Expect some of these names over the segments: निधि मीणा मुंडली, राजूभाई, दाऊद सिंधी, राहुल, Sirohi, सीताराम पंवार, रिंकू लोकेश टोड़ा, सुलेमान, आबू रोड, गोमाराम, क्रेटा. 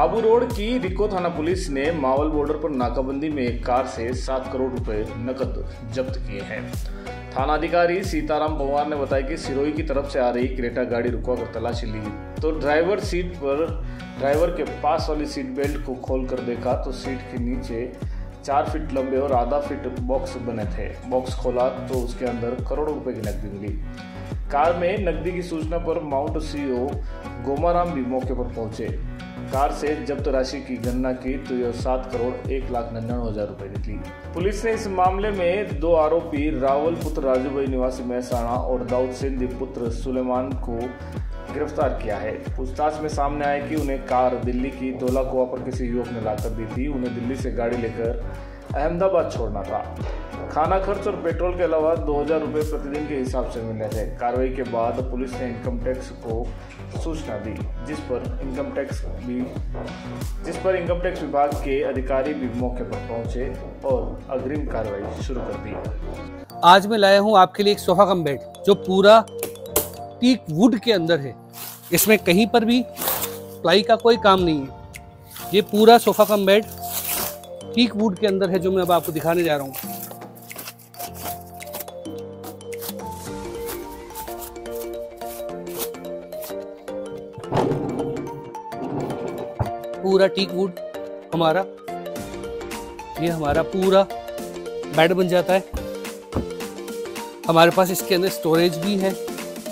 आबू रोड की रिको थाना पुलिस ने मावल बॉर्डर पर नाकाबंदी में एक कार से 7 करोड़ रुपए नकद जब्त किए हैं। थाना अधिकारी सीताराम पंवार ने बताया कि सिरोही की तरफ से आ रही क्रेटा गाड़ी रुकवा कर तलाशी ली तो ड्राइवर के पास वाली सीट बेल्ट को खोलकर देखा तो सीट के नीचे 4 फीट लंबे और आधा फीट बॉक्स बने थे। बॉक्स खोला तो उसके अंदर करोड़ों रुपए की नकदी मिली। कार में नकदी की सूचना पर माउंट सीईओ गोमाराम भी मौके पर पहुंचे। कार से जब्त राशि की गणना की तो यह 7,01,99,000 रुपए निकली। पुलिस ने इस मामले में 2 आरोपी राहुल पुत्र राजूभाई निवासी महसाणा और दाऊद सिंधी पुत्र सुलेमान को गिरफ्तार किया है। पूछताछ में सामने आया कि उन्हें कार दिल्ली की धौलाकुआ पर किसी युवक ने लाकर दी थी। उन्हें दिल्ली से गाड़ी लेकर अहमदाबाद छोड़ना था। खाना खर्च और पेट्रोल के अलावा 2000 रुपये प्रतिदिन के हिसाब से मिलने थे। कार्रवाई के बाद पुलिस ने इनकम टैक्स को सूचना दी जिस पर इनकम टैक्स विभाग के अधिकारी भी मौके पर पहुंचे और अग्रिम कार्रवाई शुरू कर दी। आज मैं लाया हूँ आपके लिए एक सोफा कम बेड जो पूरा टीक वुड के अंदर है। इसमें कहीं पर भी प्लाई का कोई काम नहीं है। ये पूरा sofa cum bed teak wood के अंदर है जो मैं अब आपको दिखाने जा रहा हूँ। पूरा टीक वुड हमारा ये पूरा बेड बन जाता है। हमारे पास इसके अंदर स्टोरेज भी है।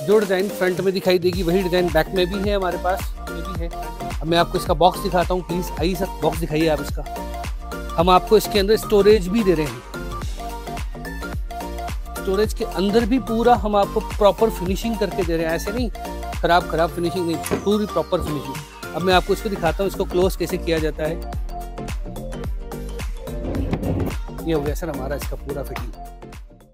जो डिज़ाइन फ्रंट में दिखाई देगी वही डिज़ाइन बैक में भी है। हमारे पास ये भी है। अब मैं आपको इसका बॉक्स दिखाता हूँ। प्लीज़ आइए सर, बॉक्स दिखाइए आप इसका। हम आपको इसके अंदर स्टोरेज भी दे रहे हैं। स्टोरेज के अंदर भी पूरा हम आपको प्रॉपर फिनिशिंग करके दे रहे हैं। ऐसे नहीं खराब फिनिशिंग नहीं, पूरी प्रॉपर फिनिशिंग। अब मैं आपको इसको दिखाता हूँ इसको क्लोज कैसे किया जाता है। ये हो गया सर हमारा इसका पूरा फिटिंग।